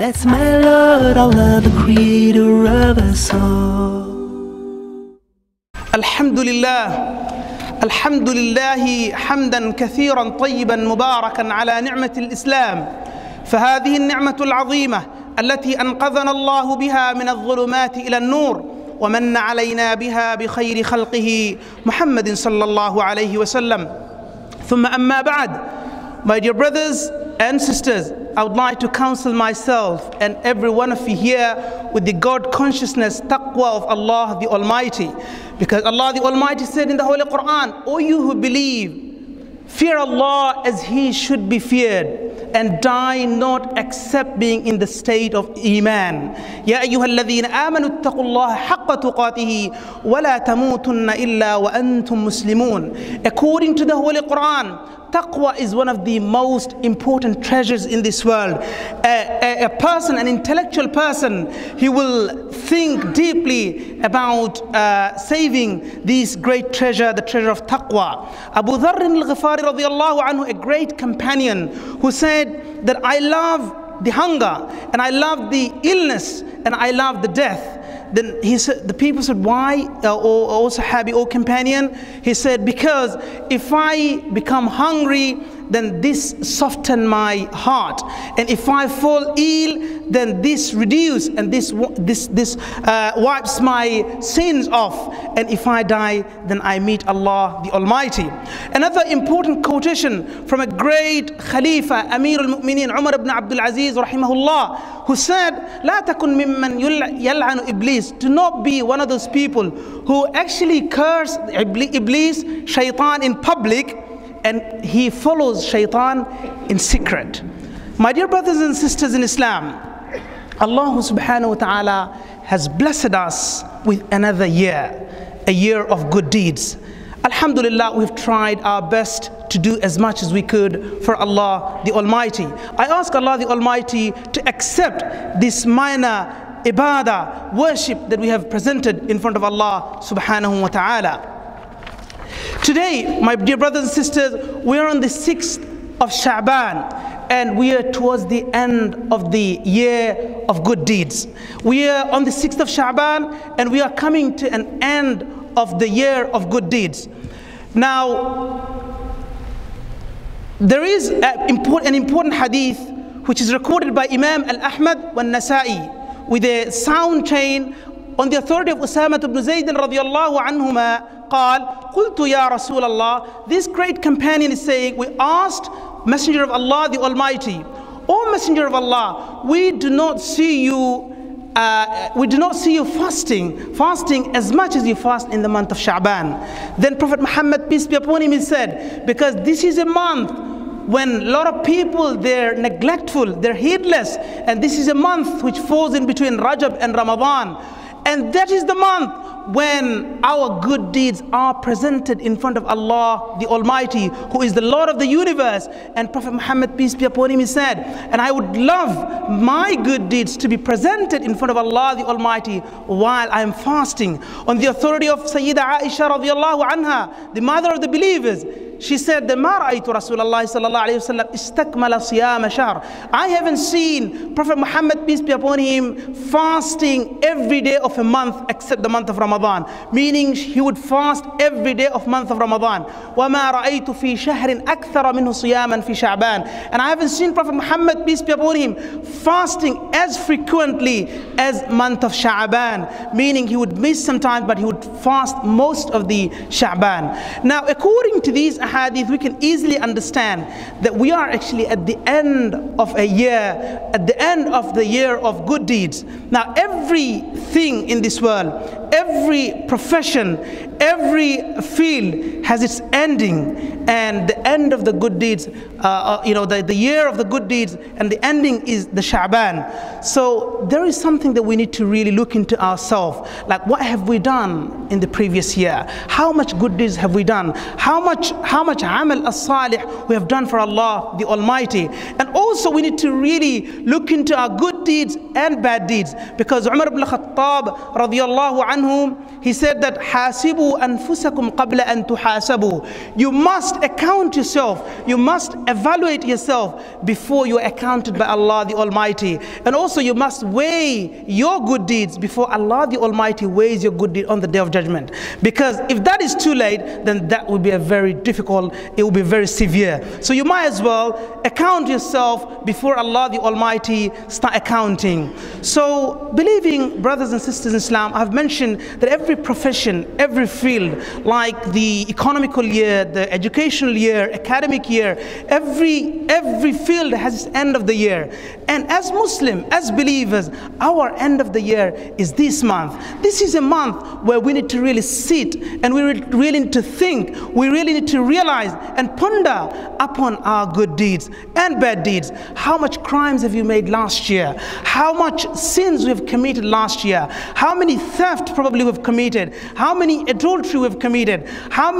That's my Lord, Allah, the creator of us all. Alhamdulillah. الحمد لله حمدا كثيرا طيبا مباركا على نعمة الإسلام، فهذه النعمة العظيمة التي أنقذنا الله بها من الظلمات إلى النور، ومن علينا بها بخير خلقه محمد صلى الله عليه وسلم. ثم أما بعد. My dear brothers and sisters, I would like to counsel myself and every one of you here with the God consciousness, taqwa of Allah the Almighty. Because Allah the Almighty said in the Holy Quran, O you who believe, fear Allah as He should be feared. And die not except being in the state of Iman. يَا أَيُّهَا الَّذِينَ آمَنُوا اتَّقُوا اللَّهَ حَقَّ تُقَاتِهِ وَلَا تَمُوتُنَّ إِلَّا وَأَنْتُمْ مُسْلِمُونَ. According to the Holy Quran, taqwa is one of the most important treasures in this world. A person, an intellectual person, he will think deeply about saving this great treasure, the treasure of taqwa. Abu Dharrin al-Ghifari radiyallahu anhu, a great companion who said that I love the hunger and I love the illness and I love the death. Then he said, the people said, why, O Sahabi, O companion? He said, because if I become hungry, then this softened my heart, and if I fall ill, then this reduces and this wipes my sins off, and if I die, then I meet Allah the Almighty. Another important quotation from a great Khalifa, Amir al-Mu'mineen, Umar ibn Abdul Aziz, rahimahullah, who said, "La takun mimman yal'anu iblis." Do not be one of those people who actually curse Iblis, Shaitan, in public, and he follows shaitan in secret. My dear brothers and sisters in Islam, Allah subhanahu wa ta'ala has blessed us with another year, a year of good deeds. Alhamdulillah, we've tried our best to do as much as we could for Allah the Almighty. I ask Allah the Almighty to accept this minor ibadah, worship that we have presented in front of Allah subhanahu wa ta'ala. Today, my dear brothers and sisters, we are on the 6th of Sha'ban, and we are towards the end of the year of good deeds. We are on the 6th of Sha'ban, and we are coming to an end of the year of good deeds. Now, there is an important hadith which is recorded by Imam al-Ahmad and Nasa'i with a sound chain on the authority of Usama ibn Zaid radiyallahu anhuma. قلت يا رسول الله, this great companion is saying, we asked Messenger of Allah the Almighty, O Messenger of Allah, we do not see you fasting as much as you fast in the month of Sha'ban. Then Prophet Muhammad, peace be upon him, he said, because this is a month when a lot of people, they're neglectful, they're heedless, and this is a month which falls in between Rajab and Ramadan, and that is the month when our good deeds are presented in front of Allah the Almighty, who is the Lord of the universe. And Prophet Muhammad, peace be upon him, he said, and I would love my good deeds to be presented in front of Allah the Almighty while I am fasting. On the authority of Sayyida Aisha radiyallahu anha, the mother of the believers, she said, "Ma ra'aytu Rasulullah sallallahu alayhi wa sallam istakmala siyama shahr." I haven't seen Prophet Muhammad, peace be upon him, fasting every day of a month except the month of Ramadan. Meaning he would fast every day of month of Ramadan. وَمَا رَأَيْتُ فِي شَهْرٍ أَكْثَرَ مِنْهُ صِيَامًا فِي شَعْبَانٍ. And I haven't seen Prophet Muhammad, peace be upon him, fasting as frequently as month of Sha'ban. Meaning he would miss sometimes, but he would fast most of the Sha'ban. Now, according to these hadith, we can easily understand that we are actually at the end of a year, at the end of the year of good deeds. Now, everything in this world, every profession, every field has its ending, and the end of the good deeds, the year of the good deeds, and the ending is the Sha'ban. So there is something that we need to really look into ourselves, like what have we done in the previous year? How much good deeds have we done? How much amal as-salih we have done for Allah the Almighty? And also we need to really look into our good deeds and bad deeds, because Umar ibn Khattab radiyallahu anhu, he said that hasibu anfusakum qabla an tuhasabu. You must account yourself, you must evaluate yourself before you are accounted by Allah the Almighty. And also you must weigh your good deeds before Allah the Almighty weighs your good deed on the Day of Judgment. Because if that is too late, then that will be a very difficult, it will be very severe. So you might as well account yourself before Allah the Almighty start accounting. So believing brothers and sisters in Islam, I've mentioned that every profession, every field, like the economical year, the educational year, academic year, every field has its end of the year. And as Muslim, as believers, our end of the year is this month. This is a month where we need to really sit and we really need to think, we really need to realize and ponder upon our good deeds and bad deeds. How much crimes have you made last year? How much sins we have committed last year? How many theft probably we've committed? How many adultery we've committed? How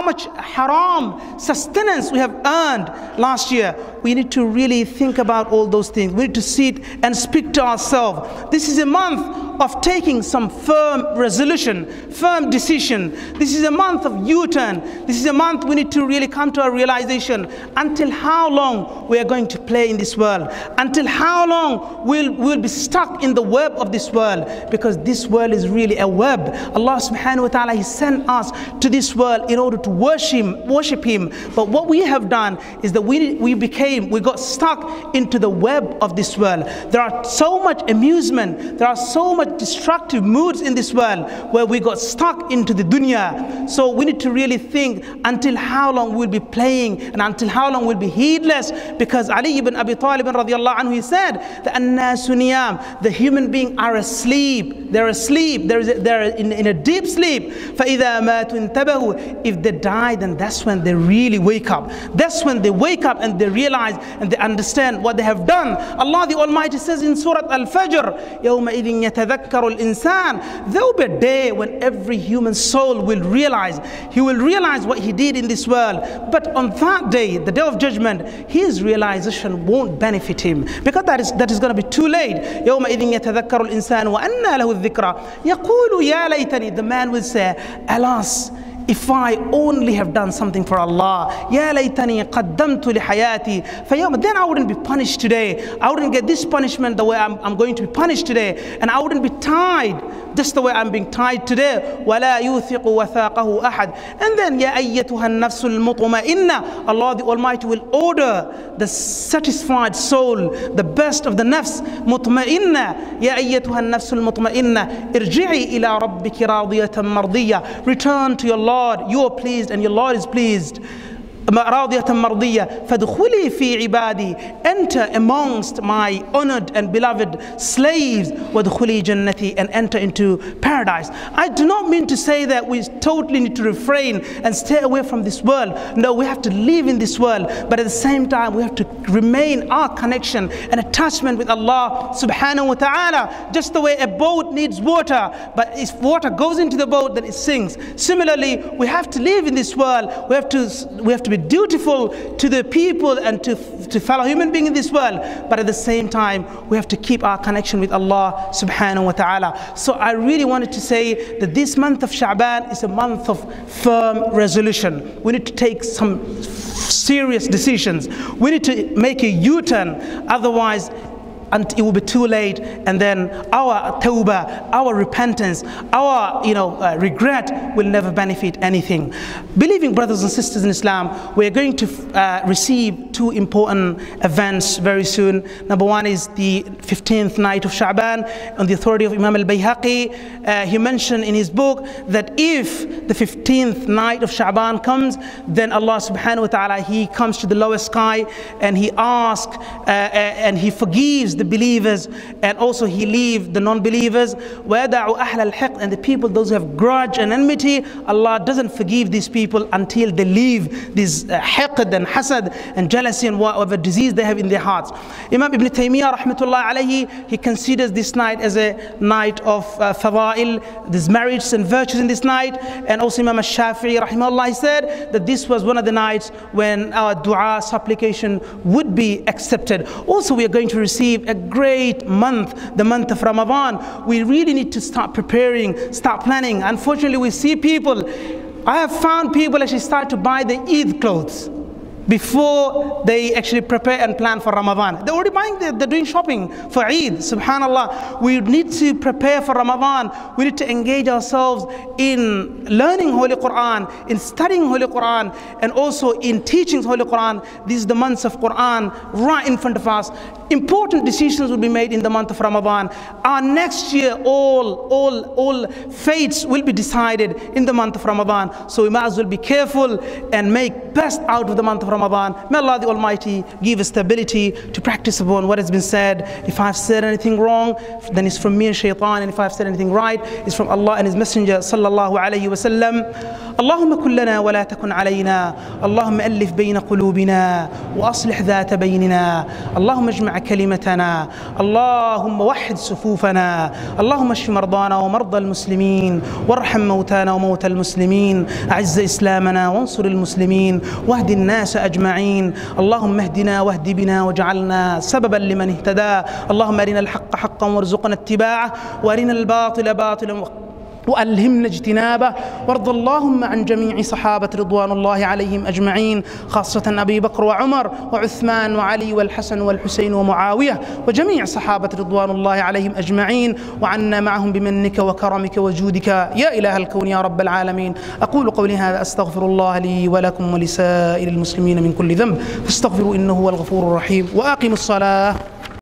much haram sustenance we have earned last year? We need to really think about all those things. We need to sit and speak to ourselves. This is a month of taking some firm resolution, firm decision. This is a month of U-turn. This is a month we need to really come to a realization. Until how long we are going to play in this world? Until how long we'll be stuck in the web of this world? Because this world is really a web. Allah subhanahu wa ta'ala, He sent us to this world in order to worship Him. But what we have done is that we got stuck into the web of this world. There are so much amusement, there are so much destructive moods in this world where we got stuck into the dunya. So we need to really think until how long we'll be playing and until how long we'll be heedless. Because Ali ibn Abi Talib radiallahu anhu, he said that an-nasu niyam, the human being are asleep. They're asleep. They're in a deep sleep. فَإِذَا مَاتُوا انْتَبَهُوا. If they die, then that's when they really wake up. That's when they wake up and they realize and they understand what they have done. Allah the Almighty says in Surah Al-Fajr, يَوْمَئِذٍ يَتَذَكَّرُ الْإِنسَانِ. There will be a day when every human soul will realize. He will realize what he did in this world. But on that day, the Day of Judgment, his realization won't benefit him, because that is going to be too late. يَوْمَئِذٍ يَتَذَكَّرُ الْإِنسَانُ وَأَنَّى لَهُ الذِّكْرَى يَقُولُ يَا لَيْتَنِي. The man will say, alas, if I only have done something for Allah, ya laytani qaddamtu li hayati fayawm, then I wouldn't be punished today. I wouldn't get this punishment the way I'm going to be punished today, and I wouldn't be tied just the way I'm being tied today. Wala yuthiqu wathaqahu ahad. And then ya ayyatuha an-nafsul mutma'inna, Allah the Almighty will order the satisfied soul, the best of the nafs, mutma'inna, ya ayyatuha an-nafsul mutma'inna irji'i ila rabbiki radiyatan mardiyya, return to your Lord. You are pleased and your Lord is pleased. راضية مرضية فادخلي في عبادي. Enter amongst my honored and beloved slaves. وادخلي جنتي, and enter into paradise. I do not mean to say that we totally need to refrain and stay away from this world. No, we have to live in this world, but at the same time we have to remain our connection and attachment with Allah subhanahu wa ta'ala. Just the way a boat needs water, but if water goes into the boat, then it sinks. Similarly, we have to live in this world. We have to be dutiful to the people and to fellow human beings in this world, but at the same time we have to keep our connection with Allah subhanahu wa ta'ala. So I really wanted to say that this month of Sha'ban is a month of firm resolution. We need to take some serious decisions. We need to make a U-turn, otherwise and it will be too late, and then our tawbah, our repentance, our regret will never benefit anything. Believing brothers and sisters in Islam, we are going to receive two important events very soon. Number one is the 15th night of Sha'ban. On the authority of Imam al Bayhaqi, he mentioned in his book that if the 15th night of Sha'ban comes, then Allah subhanahu wa ta'ala, He comes to the lowest sky and He asks and He forgives the believers, and also he leave the non-believers. وَيَدَعُ أَحْلَ الْحِقِّ, and the people, those who have grudge and enmity, Allah doesn't forgive these people until they leave this hiqd and hasad and jealousy and whatever disease they have in their hearts. Imam Ibn Taymiyyah rahmatullah alayhi, he considers this night as a night of fadail, these merits and virtues in this night. And also Imam al-Shafi'i rahimahullah, he said that this was one of the nights when our dua, supplication would be accepted. Also we are going to receive a great month, the month of Ramadan. We really need to start preparing, start planning. Unfortunately we see people, I have found people actually start to buy the Eid clothes before they actually prepare and plan for Ramadan. They're already buying, they're doing shopping for Eid, subhanAllah. We need to prepare for Ramadan. We need to engage ourselves in learning Holy Quran, in studying Holy Quran, and also in teaching Holy Quran. These are the months of Quran right in front of us. Important decisions will be made in the month of Ramadan. Our next year, all fates will be decided in the month of Ramadan. So we might as well be careful and make best out of the month of Ramadan. May Allah the Almighty give us stability to practice upon what has been said. If I've said anything wrong, then it's from me and shaitan, and if I've said anything right, it's from Allah and His Messenger sallallahu alayhi wa sallam. Allahumma kullana wa la takun alayna, Allahumma alif bayna qulubina wa aslih dhata baynina, Allahumma ajma' كلمتنا, اللهم وحد صفوفنا, اللهم اشف مرضانا ومرضى المسلمين, وارحم موتانا وموتى المسلمين, أعز إسلامنا وانصر المسلمين, واهد الناس أجمعين. اللهم اهدنا واهد بنا واجعلنا سببا لمن اهتدى. اللهم أرنا الحق حقا وارزقنا اتباعه, وأرنا الباطل باطلا وألهمنا اجتنابه. وارض اللهم عن جميع صحابة رضوان الله عليهم أجمعين, خاصة أبي بكر وعمر وعثمان وعلي والحسن والحسين ومعاوية وجميع صحابة رضوان الله عليهم أجمعين, وعنا معهم بمنك وكرمك وجودك يا إله الكون يا رب العالمين. أقول قولي هذا, أستغفر الله لي ولكم ولسائر المسلمين من كل ذنب, فاستغفروا إنه هو الغفور الرحيم. وأقم الصلاة.